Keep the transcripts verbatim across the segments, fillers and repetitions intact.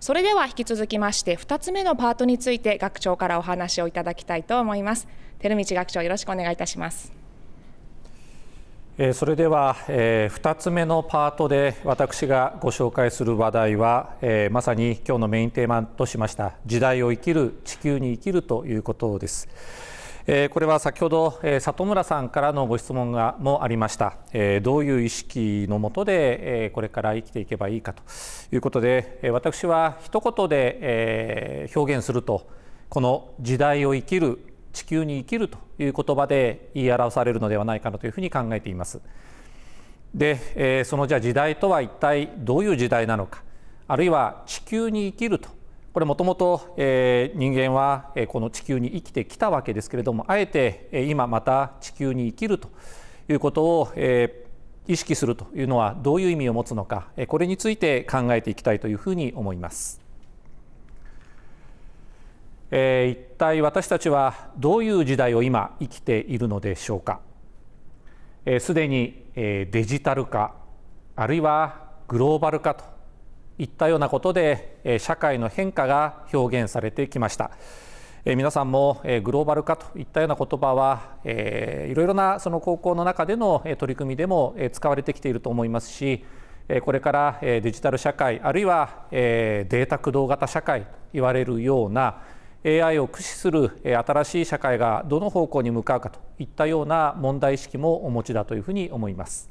それでは引き続きましてふたつめのパートについて学長からお話をいただきたいと思います。照道学長、よろしくお願いいたします。それではふたつめのパートで私がご紹介する話題は、まさに今日のメインテーマとしました時代を生きる、地球に生きるということです。これは先ほど里村さんからのご質問がもありました。どういう意識のもとでこれから生きていけばいいかということで、私は一言で表現すると、この時代を生きる、地球に生きるという言葉で言い表されるのではないかなというふうに考えています。で、そのじゃあ時代とは一体どういう時代なのか、あるいは地球に生きると、これもともと人間はこの地球に生きてきたわけですけれども、あえて今また地球に生きるということを意識するというのはどういう意味を持つのか、これについて考えていきたいというふうに思います。一体私たちはどういう時代を今生きているのでしょうか。すでにデジタル化、あるいはグローバル化といったようなことで社会の変化が表現されてきました。皆さんもグローバル化といったような言葉はいろいろなその高校の中での取り組みでも使われてきていると思いますし、これからデジタル社会、あるいはデータ駆動型社会と言われるような エーアイ を駆使する新しい社会がどの方向に向かうかといったような問題意識もお持ちだというふうに思います。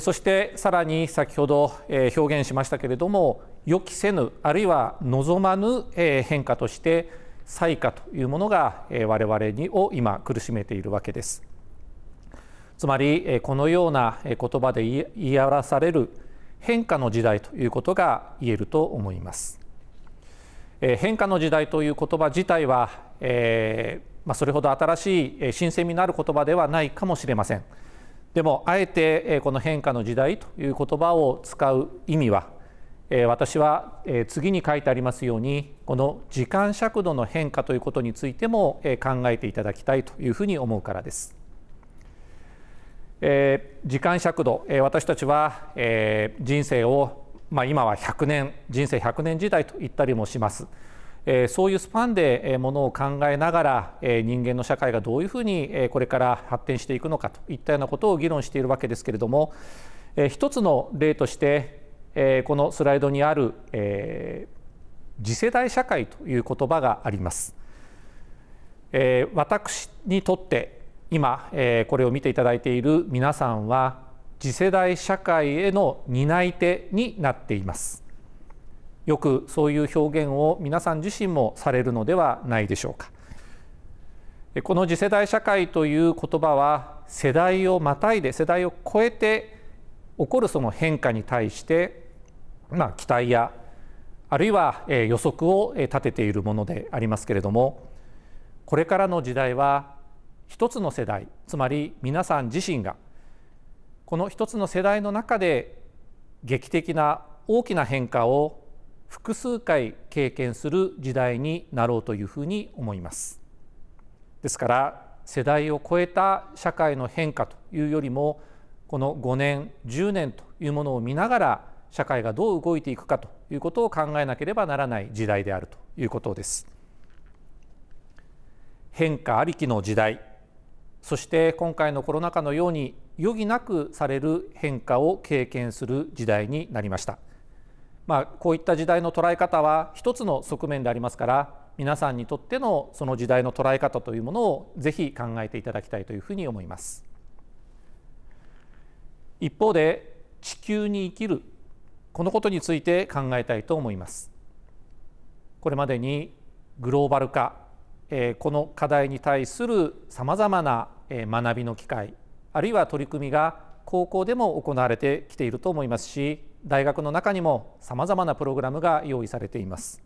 そしてさらに先ほど表現しましたけれども、予期せぬ、あるいは望まぬ変化として災禍というものが我々を今苦しめているわけです。つまりこのような言葉で言い表される変化の時代ということが言えると思います。変化の時代という言葉自体は、えーまあ、それほど新しい新鮮味のある言葉ではないかもしれません。でもあえてこの変化の時代という言葉を使う意味は、私は次に書いてありますように、この時間尺度の変化ということについても考えていただきたいというふうに思うからです。時間尺度、私たちは人生を、まあ、今はひゃくねん、人生ひゃくねん時代と言ったりもします。そういうスパンでものを考えながら、人間の社会がどういうふうにこれから発展していくのかといったようなことを議論しているわけですけれども、一つの例としてこのスライドにある次世代社会という言葉があります。私にとって今これを見ていただいている皆さんは次世代社会への担い手になっています。よくそういう表現を皆さん自身もされるのではないでしょうか。この次世代社会という言葉は、世代をまたいで、世代を超えて起こるその変化に対して、まあ、期待やあるいは予測を立てているものでありますけれども、これからの時代は一つの世代、つまり皆さん自身がこの一つの世代の中で劇的な大きな変化を複数回経験する時代になろうというふうに思います。ですから世代を超えた社会の変化というよりも、このごねん、じゅうねんというものを見ながら社会がどう動いていくかということを考えなければならない時代であるということです。変化ありきの時代、そして今回のコロナ禍のように余儀なくされる変化を経験する時代になりました。まあ、こういった時代の捉え方は一つの側面でありますから、皆さんにとってのその時代の捉え方というものをぜひ考えていただきたいというふうに思います。一方で地球に生きる、このことについて考えたいと思います。これまでにグローバル化、この課題に対するさまざまな学びの機会、あるいは取り組みが高校でも行われてきていると思いますし、大学の中にもさまざまなプログラムが用意されています。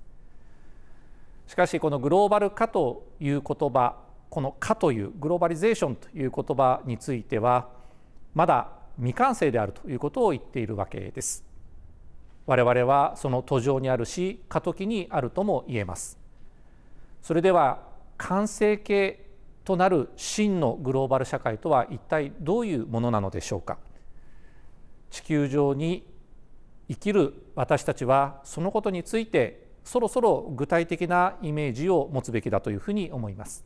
しかしこのグローバル化という言葉、この化というグローバリゼーションという言葉についてはまだ未完成であるということを言っているわけです。我々はその途上にあるし、過渡期にあるとも言えます。それでは完成形となる真のグローバル社会とは一体どういうものなのでしょうか。地球上に生きる私たちはそのことについてそろそろ具体的なイメージを持つべきだというふうに思います。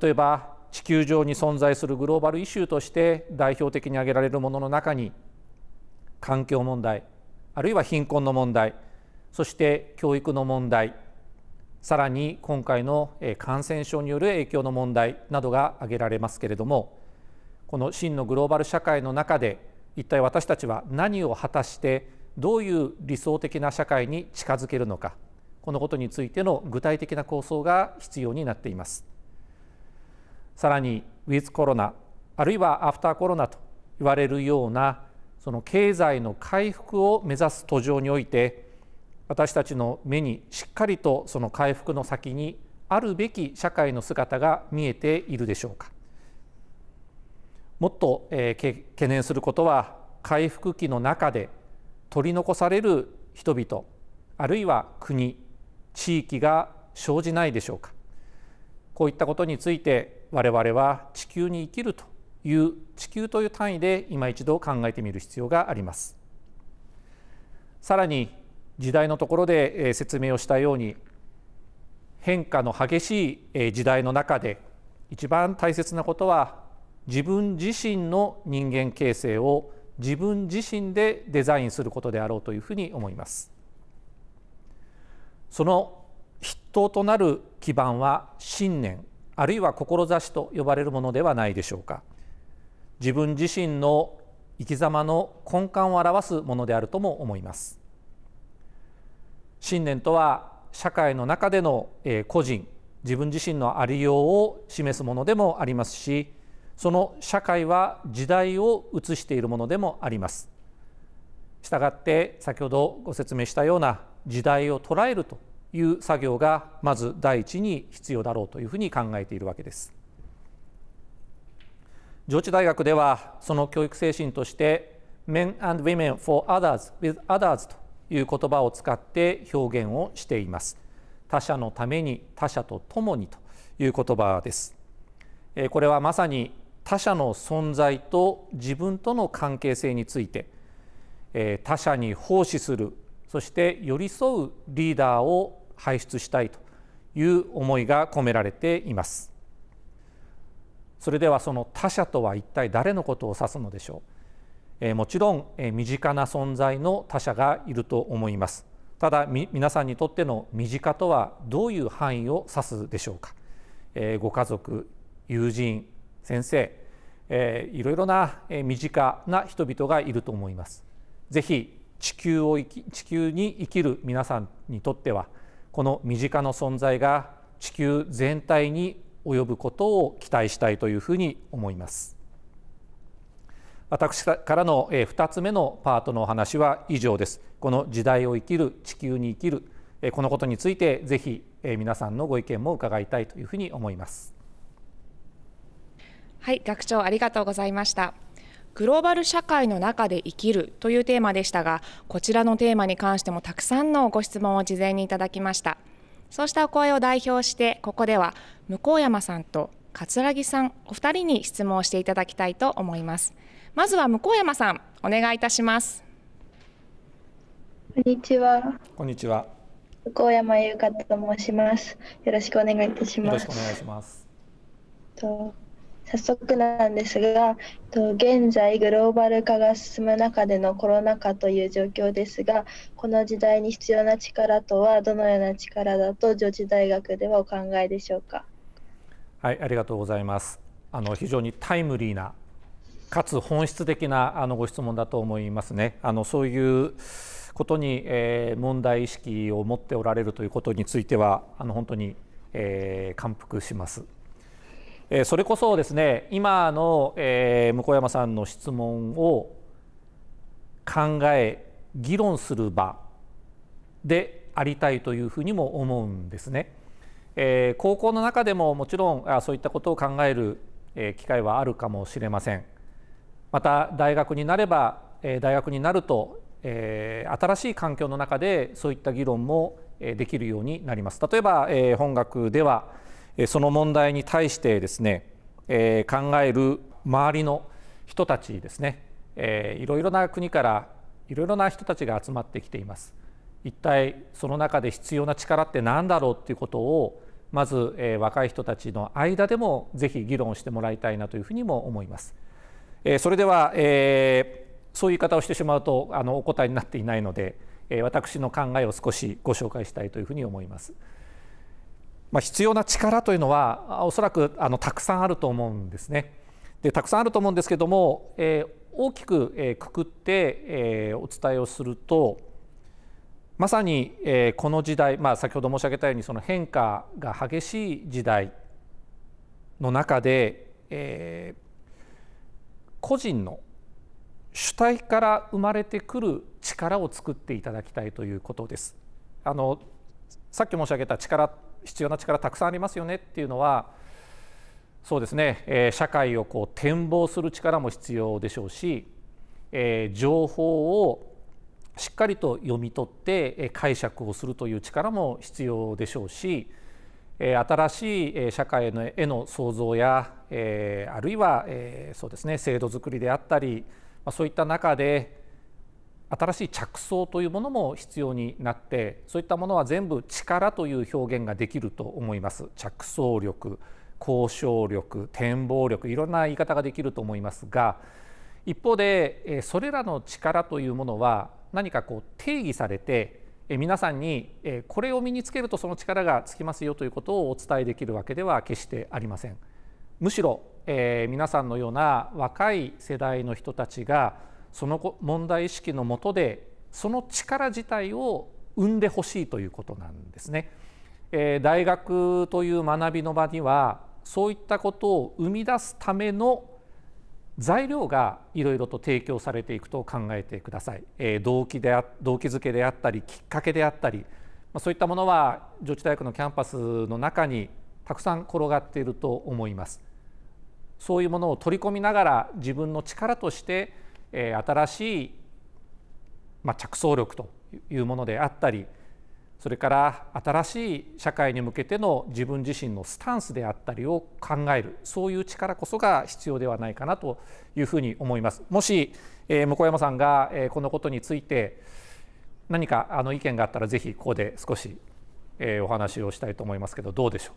例えば地球上に存在するグローバルイシューとして代表的に挙げられるものの中に環境問題、あるいは貧困の問題、そして教育の問題、さらに今回の感染症による影響の問題などが挙げられますけれども、この真のグローバル社会の中で一体私たちは何を果たしてどういう理想的な社会に近づけるのか、このことについての具体的な構想が必要になっています。さらにウィズコロナ、あるいはアフターコロナと言われるようなその経済の回復を目指す途上において、私たちの目にしっかりとその回復の先にあるべき社会の姿が見えているでしょうか。もっと、えー、懸念することは、回復期の中で取り残される人々、あるいは国、地域が生じないでしょうか。こういったことについて我々は地球に生きるという地球という単位で今一度考えてみる必要があります。さらに時代のところで説明をしたように、変化の激しい時代の中で一番大切なことは、自分自身の人間形成を自分自身でデザインすることであろうというふうに思います。その筆頭となる基盤は信念、あるいは志と呼ばれるものではないでしょうか。自分自身の生き様の根幹を表すものであるとも思います。信念とは社会の中での個人、自分自身のありようを示すものでもありますし、その社会は時代を映しているものでもあります。したがって先ほどご説明したような時代を捉えるという作業がまず第一に必要だろうというふうに考えているわけです。上智大学ではその教育精神として「Men and Women for Others with Others」という言葉を使って表現をしています。他者のために、他者と共にという言葉です。これはまさに他者の存在と自分との関係性について、他者に奉仕する、そして寄り添うリーダーを輩出したいという思いが込められています。それではその他者とは一体誰のことを指すのでしょう。もちろん身近な存在の他者がいると思います。ただ皆さんにとっての身近とはどういう範囲を指すでしょうか。ご家族、友人、先生、えー、いろいろな身近な人々がいると思います。ぜひ地球を生き、地球に生きる皆さんにとっては、この身近な存在が地球全体に及ぶことを期待したいというふうに思います。私からのふたつめのパートのお話は以上です。この時代を生きる、地球に生きる、このことについてぜひ皆さんのご意見も伺いたいというふうに思います。はい、学長ありがとうございました。グローバル社会の中で生きるというテーマでしたが、こちらのテーマに関してもたくさんのご質問を事前にいただきました。そうしたお声を代表して、ここでは向山さんと葛城さん、お二人に質問をしていただきたいと思います。まずは向山さん、お願いいたします。こんにちは。こんにちは。向山優香と申します。よろしくお願いいたします。よろしくお願いします。と早速なんですが、現在グローバル化が進む中でのコロナ禍という状況ですが、この時代に必要な力とはどのような力だと上智大学ではお考えでしょうか。はい、ありがとうございます。あの非常にタイムリーなかつ本質的なあのご質問だと思いますね。あのそういうことに、えー、問題意識を持っておられるということについてはあの本当に、えー、感服します。それこそですね、今の向山さんの質問を考え議論する場でありたいというふうにも思うんですね。高校の中でももちろんそういったことを考える機会はあるかもしれません。また大学になれば大学になると新しい環境の中でそういった議論もできるようになります。例えば本学ではその問題に対してですね、えー、考える周りの人たちですね、えー、いろいろな国からいろいろな人たちが集まってきています。一体その中で必要な力って何だろうっていうことを、まず、えー、若い人たちの間でもぜひ議論してもらいたいなというふうにも思います。えー、それでは、えー、そういう言い方をしてしまうとあのお答えになっていないので、えー、私の考えを少しご紹介したいというふうに思います。まあ、必要な力というのはおそらくあのたくさんあると思うんですね。でたくさんあると思うんですけども、えー、大きく、えー、くくって、えー、お伝えをすると、まさにこの時代、まあ、先ほど申し上げたようにその変化が激しい時代の中で、えー、個人の主体から生まれてくる力を作っていただきたいということです。あのさっき申し上げた力、必要な力たくさんありますよねっていうのは、そうですね、えー、社会をこう展望する力も必要でしょうし、えー、情報をしっかりと読み取って解釈をするという力も必要でしょうし、新しい社会への創造や、あるいはそうですね、制度づくりであったり、そういった中で新しい着想というものも必要になって、そういったものは全部力という表現ができると思います。着想力、交渉力、展望力、いろんな言い方ができると思いますが、一方でそれらの力というものは何かこう定義されて、皆さんにこれを身につけるとその力がつきますよということをお伝えできるわけでは決してありません。むしろ、えー、皆さんのような若い世代の人たちがその問題意識の下でその力自体を生んでほしいということなんですね。えー、大学という学びの場にはそういったことを生み出すための材料がいろいろと提供されていくと考えてください。えー、動機であ、動機づけであったり、きっかけであったり、まあ、そういったものは上智大学のキャンパスの中にたくさん転がっていると思います。そういうものを取り込みながら自分の力として、えー、新しい、まあ、着想力というものであったり、それから新しい社会に向けての自分自身のスタンスであったりを考える、そういう力こそが必要ではないかなというふうに思います。もし向山さんがこのことについて何かあの意見があったら、ぜひここで少しお話をしたいと思いますけど、どうでしょ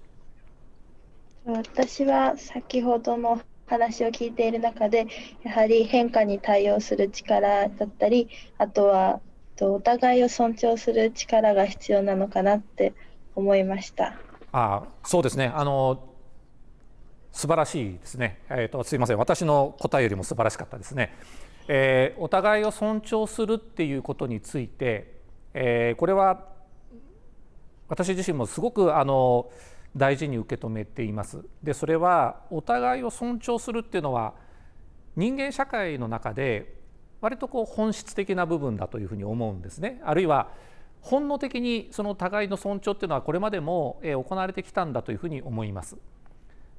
う。私は先ほどの話を聞いている中で、やはり変化に対応する力だったり、あとはお互いを尊重する力が必要なのかなって思いました。あ、そうですね。あの素晴らしいですね。えっとすいません。私の答えよりも素晴らしかったですね。えー、お互いを尊重するっていうことについて、えー、これは私自身もすごくあの大事に受け止めています。で、それはお互いを尊重するっていうのは人間社会の中で割とこう本質的な部分だというふうに思うんですね。あるいは本能的にその互いの尊重っていうのはこれまでも行われてきたんだというふうに思います。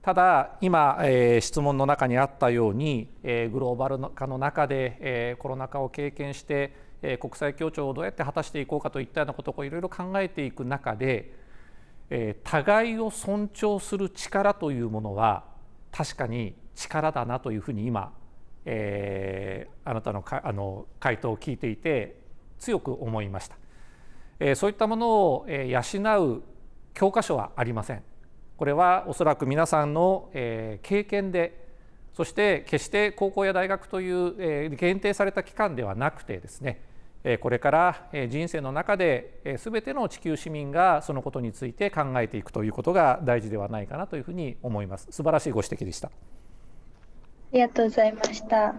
ただ今、えー、質問の中にあったように、えー、グローバル化の中で、えー、コロナ禍を経験して、えー、国際協調をどうやって果たしていこうかといったようなことをいろいろ考えていく中で、えー、互いを尊重する力というものは確かに力だなというふうに今、えー、あなたのかあの回答を聞いていて強く思いました。えー、そういったものを、えー、養う教科書はありません。これはおそらく皆さんの、えー、経験で、そして決して高校や大学という、えー、限定された期間ではなくてですね、えー、これから、えー、人生の中で、えー、全ての地球市民がそのことについて考えていくということが大事ではないかなというふうに思います。素晴らしいご指摘でした。ありがとうございました。は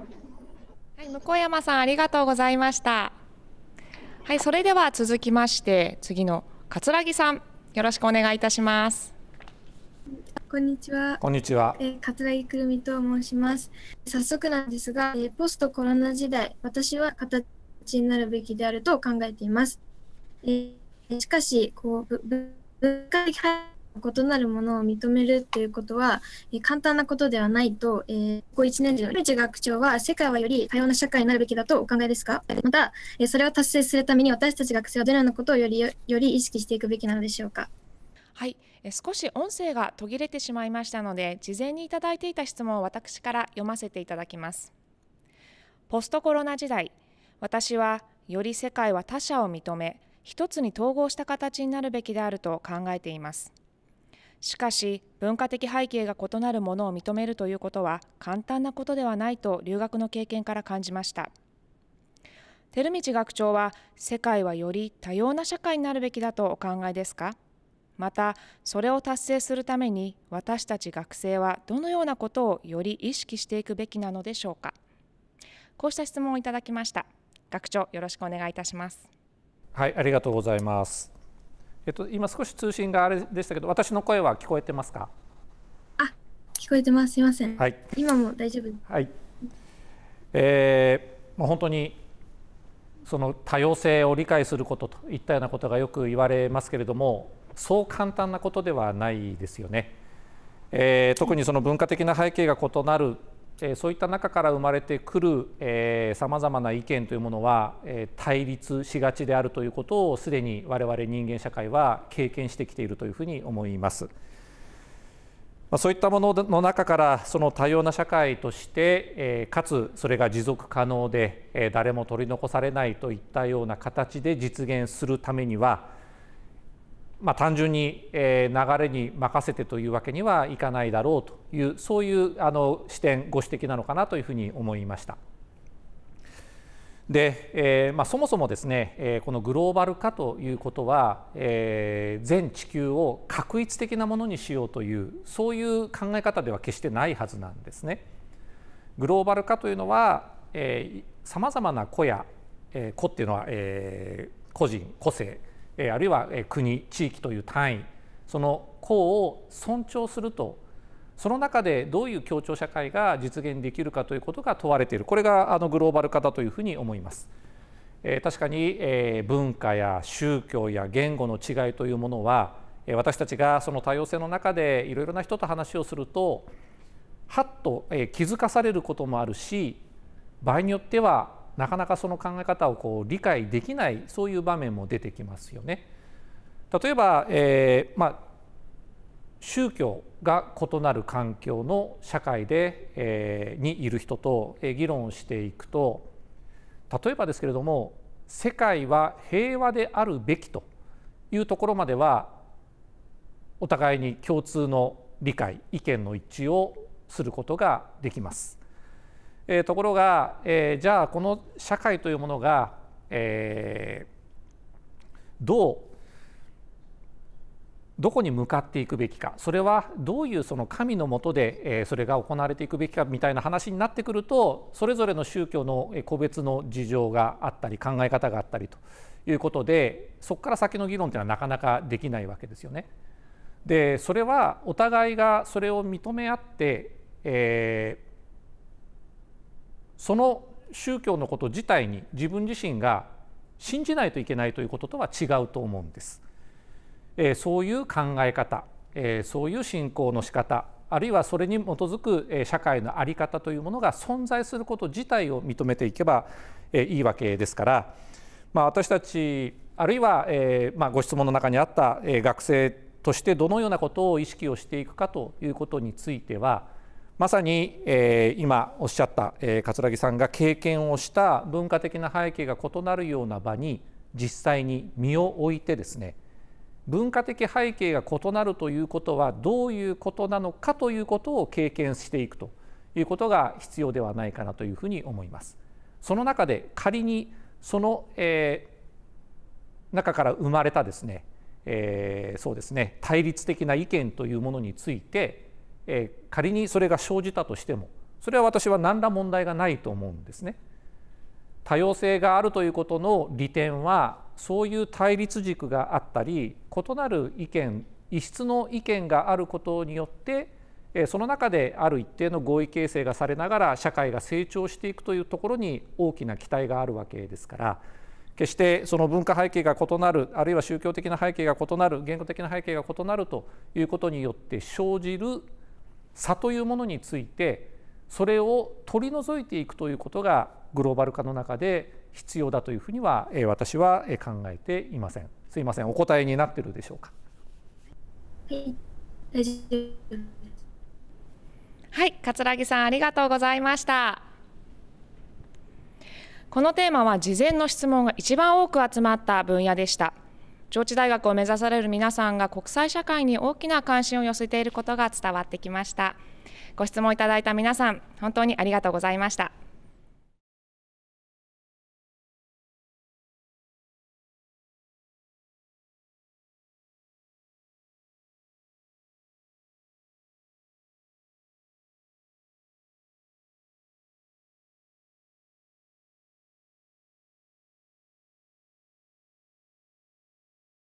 い、向山さんありがとうございました。はい、それでは続きまして次の葛城さん、よろしくお願いいたします。こんにちは。こんにちは。えー、葛城くるみと申します。早速なんですが、えー、ポストコロナ時代、私は形になるべきであると考えています。えー、しかしこう文化的異なるものを認めるということは、えー、簡単なことではないと、えー、ここいちねんでの樋口学長は世界はより多様な社会になるべきだとお考えですか。また、えー、それを達成するために私たち学生はどのようなことをより、より意識していくべきなのでしょうか。はい、えー、少し音声が途切れてしまいましたので、事前にいただいていた質問を私から読ませていただきます。ポストコロナ時代、私はより世界は他者を認め、一つに統合した形になるべきであると考えています。しかし、文化的背景が異なるものを認めるということは簡単なことではないと留学の経験から感じました。照道学長は、世界はより多様な社会になるべきだとお考えですか？また、それを達成するために私たち学生はどのようなことをより意識していくべきなのでしょうか。こうした質問をいただきました。学長、よろしくお願いいたします。はい、ありがとうございます。えっと今少し通信があれでしたけど、私の声は聞こえてますか？あ、聞こえてます。すみません。はい。今も大丈夫です。はい。えー、もう本当にその多様性を理解することといったようなことがよく言われますけれども、そう簡単なことではないですよね。えー、特にその文化的な背景が異なる、えー、そういった中から生まれてくる、えー、さまざまな意見というものは、えー、対立しがちであるということをすでに我々人間社会は経験してきているというふうに思います。まあ、そういったものの中からその多様な社会として、えー、かつそれが持続可能で、えー、誰も取り残されないといったような形で実現するためには、まあ、単純に流れに任せてというわけにはいかないだろうという、そういうあの視点、ご指摘なのかなというふうに思いました。で、えーまあ、そもそもですね、このグローバル化ということは、えー、全地球を画一的なものにしようという、そういう考え方では決してないはずなんですね。グローバル化というのは、さまざまな個や、えー、個っていうのは、えー、個人、個性、あるいは国、地域という単位、その個を尊重すると、その中でどういう協調社会が実現できるかということが問われている、これがあのグローバル化だというふうに思います。確かに文化や宗教や言語の違いというものは、私たちがその多様性の中でいろいろな人と話をすると、はっと気づかされることもあるし、場合によってはなかなかその考え方をこう理解できない、そういう場面も出てきますよね。例えば、えーまあ、宗教が異なる環境の社会で、えー、にいる人と議論をしていくと、例えばですけれども、世界は平和であるべきというところまではお互いに共通の理解、意見の一致をすることができます。えー、ところが、えー、じゃあこの社会というものが、えー、どうどこに向かっていくべきか、それはどういうその神の下で、えー、それが行われていくべきかみたいな話になってくると、それぞれの宗教の個別の事情があったり考え方があったりということで、そこから先の議論というのはなかなかできないわけですよね。で、それはお互いがそれを認め合って、えーその宗教のこと自体に自分自身が信じないといけないということとは違うと思うんです。えー、そういう考え方、えー、そういう信仰の仕方、あるいはそれに基づく、えー、社会の在り方というものが存在すること自体を認めていけば、えー、いいわけですから、まあ、私たちあるいは、えーまあ、ご質問の中にあった、えー、学生としてどのようなことを意識をしていくかということについては、まさに今おっしゃった葛城さんが経験をした文化的な背景が異なるような場に実際に身を置いてですね、文化的背景が異なるということはどういうことなのかということを経験していくということが必要ではないかなというふうに思います。その中で仮にその中から生まれたですね、そうですね、対立的な意見というものについて仮にそれが生じたとしても、それは私は何ら問題がないと思うんですね。多様性があるということの利点は、そういう対立軸があったり異なる意見、異質の意見があることによってその中である一定の合意形成がされながら社会が成長していくというところに大きな期待があるわけですから、決してその文化背景が異なる、あるいは宗教的な背景が異なる、言語的な背景が異なるということによって生じる差というものについて、それを取り除いていくということがグローバル化の中で必要だというふうには私は考えていません。すいません、お答えになっているでしょうか。はい、大丈夫です。はい、葛城さん、ありがとうございました。このテーマは事前の質問が一番多く集まった分野でした。上智大学を目指される皆さんが国際社会に大きな関心を寄せていることが伝わってきました。ご質問いただいた皆さん、本当にありがとうございました。